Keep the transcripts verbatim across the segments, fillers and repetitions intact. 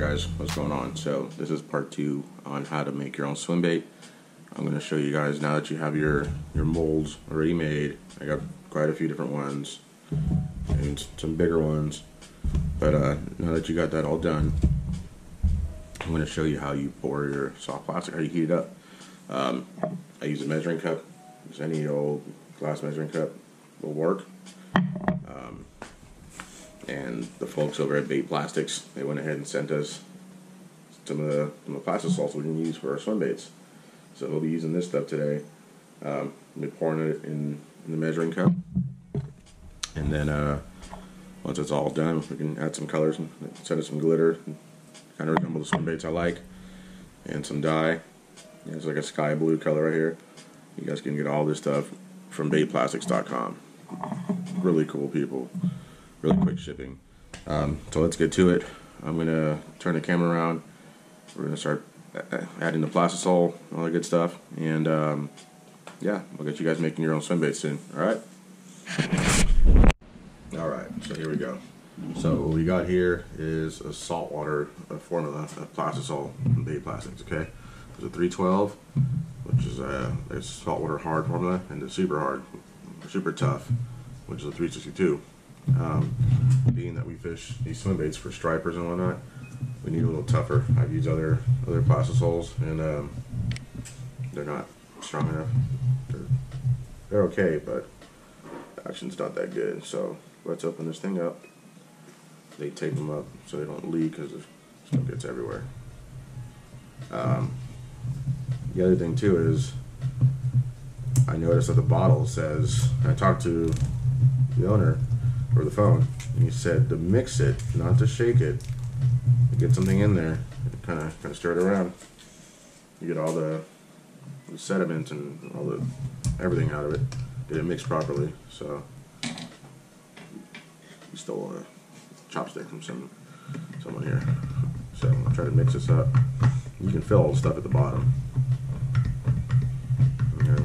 Alright guys, what's going on? So this is part two on how to make your own swim bait. I'm going to show you guys now that you have your your molds already made. I got quite a few different ones and some bigger ones, but uh, now that you got that all done, I'm going to show you how you pour your soft plastic, how you heat it up. um, I use a measuring cup. Just any old glass measuring cup will work. um, And the folks over at Bait Plastics, they went ahead and sent us some of the, the Plastisols we can use for our swim baits. So we'll be using this stuff today. Um, I'll be pouring it in, in the measuring cup. And then uh, once it's all done, we can add some colors and set it some glitter. And kind of resemble the swim baits I like. And some dye. And it's like a sky blue color right here. You guys can get all this stuff from bait plastics dot com. Really cool people. Really quick shipping. Um, so let's get to it. I'm going to turn the camera around. We're going to start adding the Plastisol, all that good stuff. And um, yeah, we'll get you guys making your own swim baits soon. Alright? Alright, so here we go. So what we got here is a saltwater formula of Plastisol from Bait Plastics, okay? There's a three twelve, which is a, a saltwater hard formula, and the super hard, super tough, which is a three sixty-two. Um, being that we fish these swim baits for stripers and whatnot, we need a little tougher. I've used other other Plastisols, and um, they're not strong enough. They're, they're okay, but the action's not that good. So let's open this thing up. They tape them up so they don't leak because it still gets everywhere. Um, the other thing too is I noticed that the bottle says, I talked to the owner or the phone, and he said to mix it, not to shake it. You get something in there, kind of kind of stir it around. You get all the, the sediment and all the everything out of it. Get it mixed properly. So we stole a chopstick from some someone here. So I'll try to mix this up. You can fill all the stuff at the bottom. Yeah.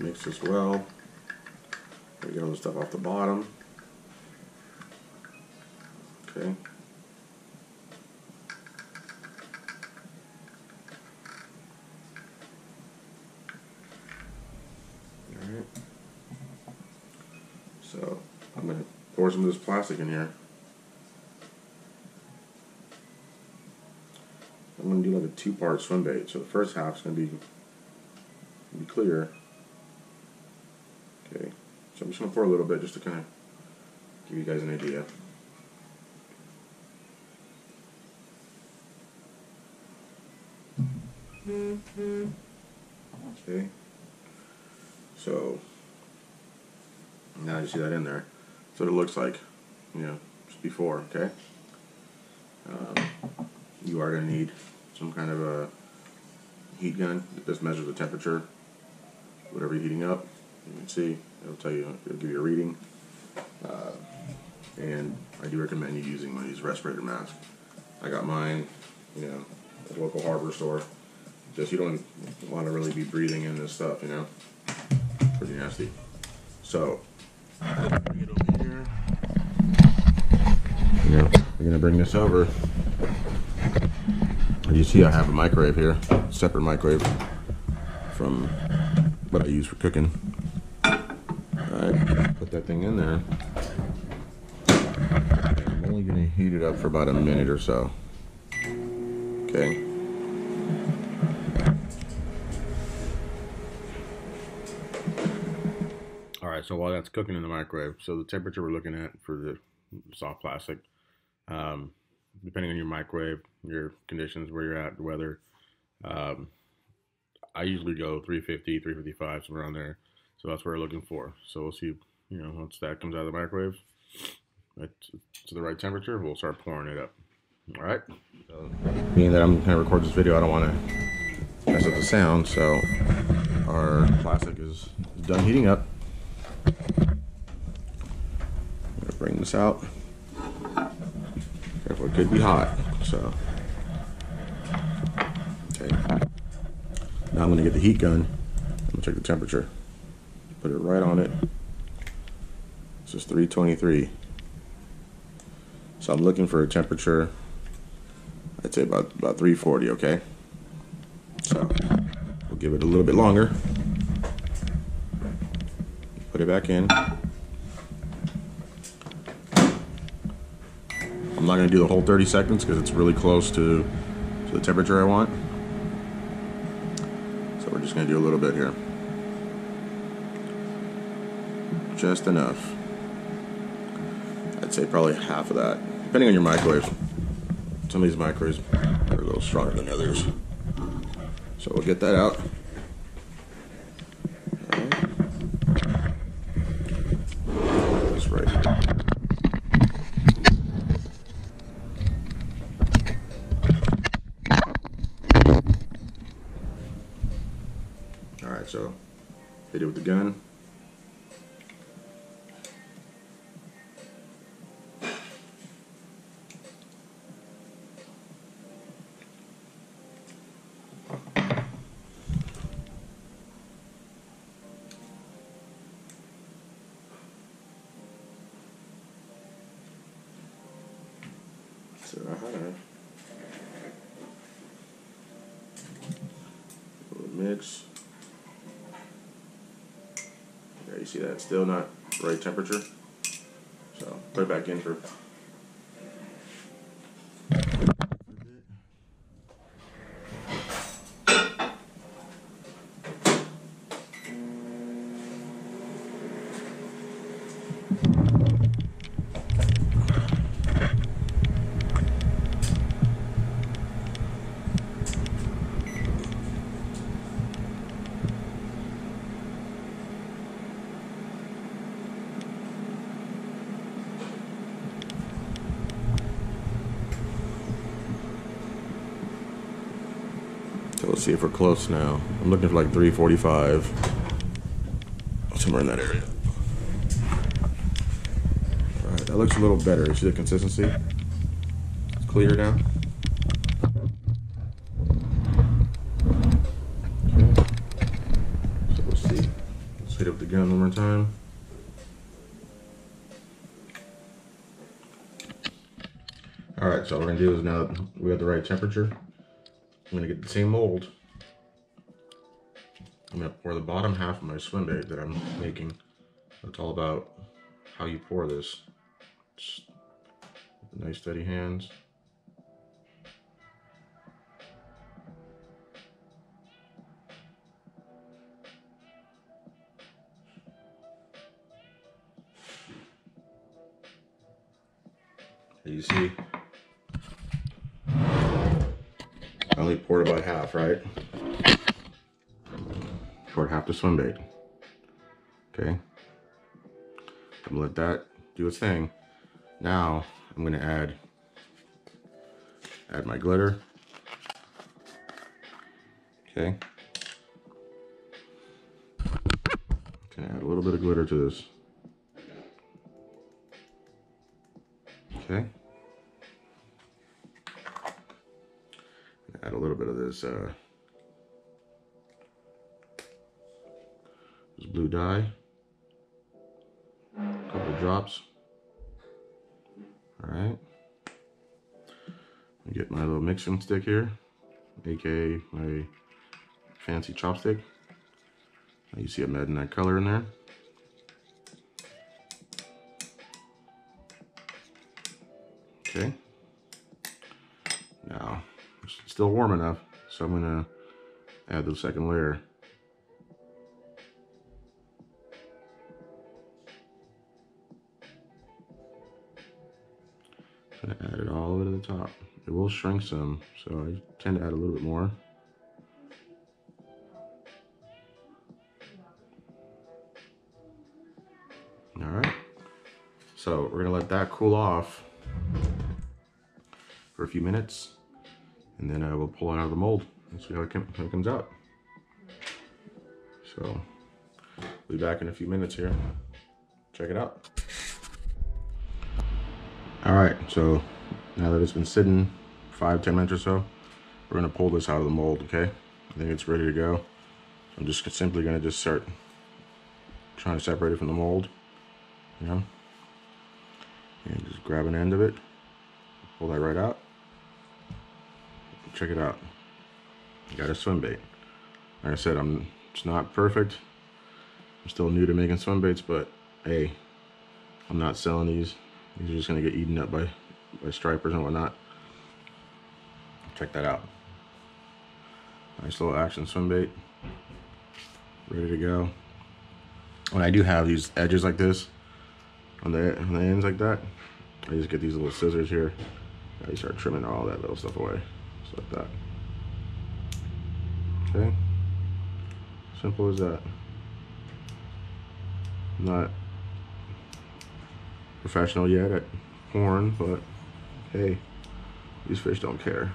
Mix this well. We get all the stuff off the bottom. Okay. All right. So I'm gonna pour some of this plastic in here. I'm gonna do like a two-part swim bait. So the first half is gonna be, be clear. Okay, so I'm just going to pour a little bit just to kind of give you guys an idea. Mm-hmm. Okay, so now you see that in there. That's what it looks like, you know, just before, okay? Um, you are going to need some kind of a heat gun. This measures the temperature, whatever you're heating up. You can see, it'll tell you, it'll give you a reading. Uh, and I do recommend you using one of these respirator masks. I got mine, you know, at the local harbor store. Just you don't want to really be breathing in this stuff, you know. Pretty nasty. So, bring it over here. We're gonna, we're gonna bring this over. And you see, I have a microwave here, separate microwave from what I use for cooking. Put that thing in there. I'm only going to heat it up for about a minute or so. Okay. Alright, so while that's cooking in the microwave, so the temperature we're looking at for the soft plastic, um, depending on your microwave, your conditions, where you're at, the weather, um, I usually go three fifty, three fifty-five, somewhere around there. So that's what we're looking for. So we'll see, you know, once that comes out of the microwave to the right temperature, we'll start pouring it up. All right. So, being that I'm going to record this video, I don't want to mess up the sound, so our plastic is done heating up. I'm gonna bring this out. Careful, it could be hot, so. Okay. Now I'm gonna get the heat gun. I'm gonna check the temperature. Put it right on it. This is three twenty-three. So I'm looking for a temperature, I'd say about, about three forty, okay? So we'll give it a little bit longer. Put it back in. I'm not gonna do the whole thirty seconds because it's really close to, to the temperature I want. So we're just gonna do a little bit here. Just enough. I'd say probably half of that, depending on your microwave. Some of these microwaves are a little stronger than others. So we'll get that out. Right. This right here. All right, so hit it with the gun. So, uh -huh. Little mix. There, you see that? It's still not the right temperature. So put it back in for a bit. Let's see if we're close now. I'm looking for like three forty-five, somewhere in that area. All right, that looks a little better. You see the consistency? It's clear now. So we'll see. Let's hit up the gun one more time. All right, so what we're gonna do is now we have the right temperature. I'm gonna get the same mold. I'm gonna pour the bottom half of my swim bait that I'm making. It's all about how you pour this. Just nice steady hands. There you see. I only poured about half, right? Poured half the swim bait. Okay. I'm gonna let that do its thing. Now I'm gonna add add my glitter. Okay. Gonna add a little bit of glitter to this. Okay. Add a little bit of this, uh, this blue dye, a couple of drops. All right, I get my little mixing stick here, aka my fancy chopstick. Now you see I'm adding that color in there. Okay. Now. It's still warm enough, so I'm gonna add the second layer. I'm gonna add it all over to the top. It will shrink some, so I tend to add a little bit more. All right, so we're gonna let that cool off for a few minutes. And then I will pull it out of the mold. and see how it, come, how it comes out. So we'll be back in a few minutes here. Check it out. All right, so now that it's been sitting five, ten minutes or so, we're gonna pull this out of the mold, okay? I think it's ready to go. I'm just simply gonna just start trying to separate it from the mold, you know? And just grab an end of it, pull that right out. Check it out. Got a swim bait. Like I said, I'm it's not perfect. I'm still new to making swim baits, but hey, I'm not selling these. These are just gonna get eaten up by, by stripers and whatnot. Check that out. Nice little action swim bait. Ready to go. When I do have these edges like this, on the, on the ends like that, I just get these little scissors here. I start trimming all that little stuff away. Just like that. Okay? Simple as that. I'm not professional yet at porn, but hey, these fish don't care.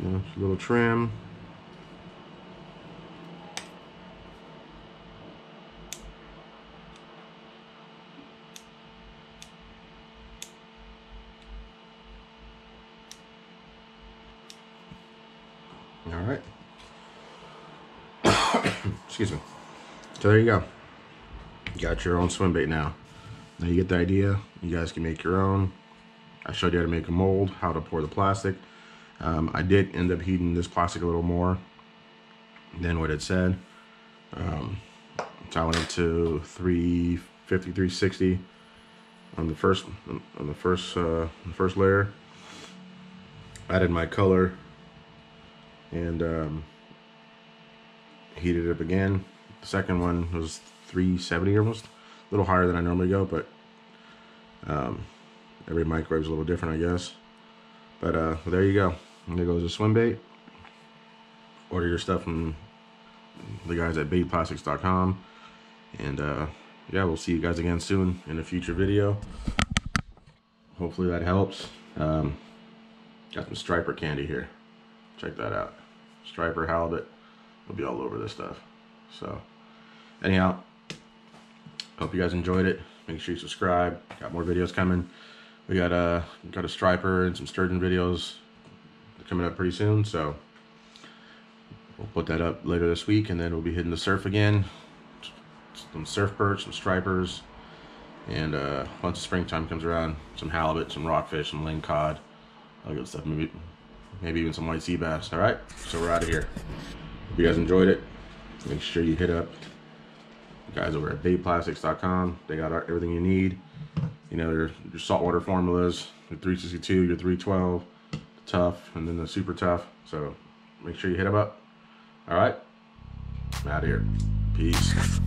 You know, just a little trim. All right. Excuse me. So there you go. You got your own swim bait now. Now you get the idea. You guys can make your own. I showed you how to make a mold, how to pour the plastic. Um, I did end up heating this plastic a little more than what it said. Um, so I went up to three fifty, three sixty on the first on the first uh, the first layer. Added my color. And um, heated it up again. The second one was three seventy almost, a little higher than I normally go, but um, every microwave's a little different, I guess. But uh, there you go. And there goes the swim bait. Order your stuff from the guys at bait plastics dot com. And uh, yeah, we'll see you guys again soon in a future video. Hopefully that helps. Um, got some striper candy here. Check that out. Striper halibut will be all over this stuff. So anyhow, hope you guys enjoyed it. Make sure you subscribe. Got more videos coming. We got a got a striper and some sturgeon videos coming up pretty soon, so we'll put that up later this week, and then we'll be hitting the surf again. Some surf perch, some stripers, and uh once the springtime comes around, some halibut, some rockfish, some ling cod, all good stuff. Maybe Maybe even some light sea bass. All right, so we're out of here. Hope you guys enjoyed it. Make sure you hit up the guys over at bait plastics dot com. They got everything you need. You know, your, your saltwater formulas, your three sixty-two, your three twelve, the tough, and then the super tough. So make sure you hit them up. All right, I'm out of here. Peace.